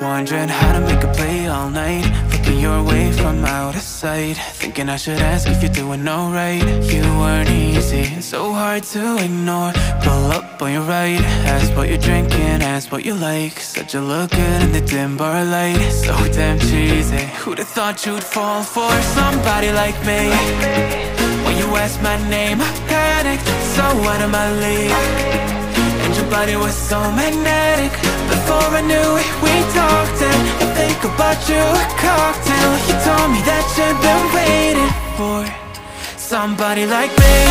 Wondering how to make a play all night, looking your way from out of sight, thinking I should ask if you're doing alright. You weren't easy, so hard to ignore. Pull up on your right, ask what you're drinking, ask what you like. Said you look good in the dim bar light, so damn cheesy. Who'd have thought you'd fall for somebody like me? When you asked my name, I panicked, so out of my league. And your body was so magnetic. Before I knew it, we talked, and I think about you a cocktail. You told me that you've been waiting for somebody like me.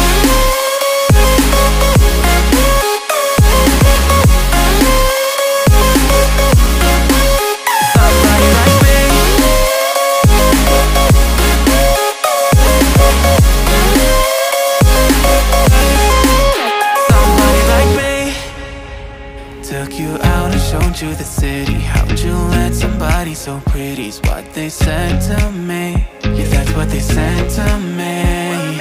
Took you out and showed you the city. How'd you let somebody so pretty? It's what they said to me. Yeah, that's what they said to me.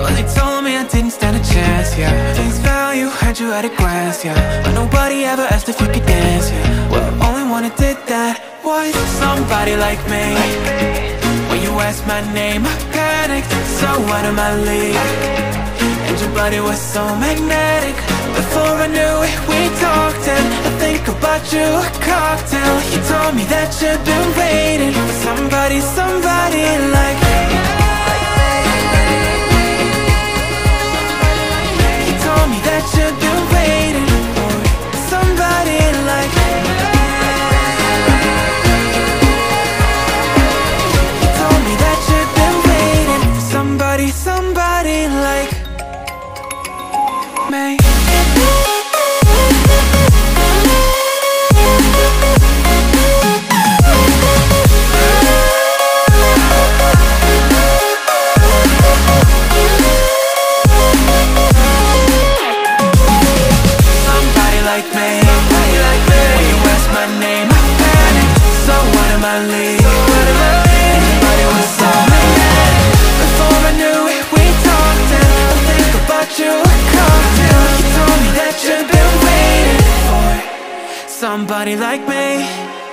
Well, they told me I didn't stand a chance, yeah. Face value, had you at a glance, yeah. But nobody ever asked if you could dance, yeah. Well, the only one who did that was somebody like me. When you asked my name, I panicked, so out of my league. And your body was so magnetic. Before I knew it, we talked, and I think about you a cocktail. You told me that you've been waiting for somebody, somebody like me. You told me that you've been waiting for somebody like me. You told me that you've been waiting for somebody, somebody like me. May somebody like me. When you ask my name, I panicked, so out of my league. Anybody was so mad. Before I knew it, we talked, and I think about you. Somebody like me.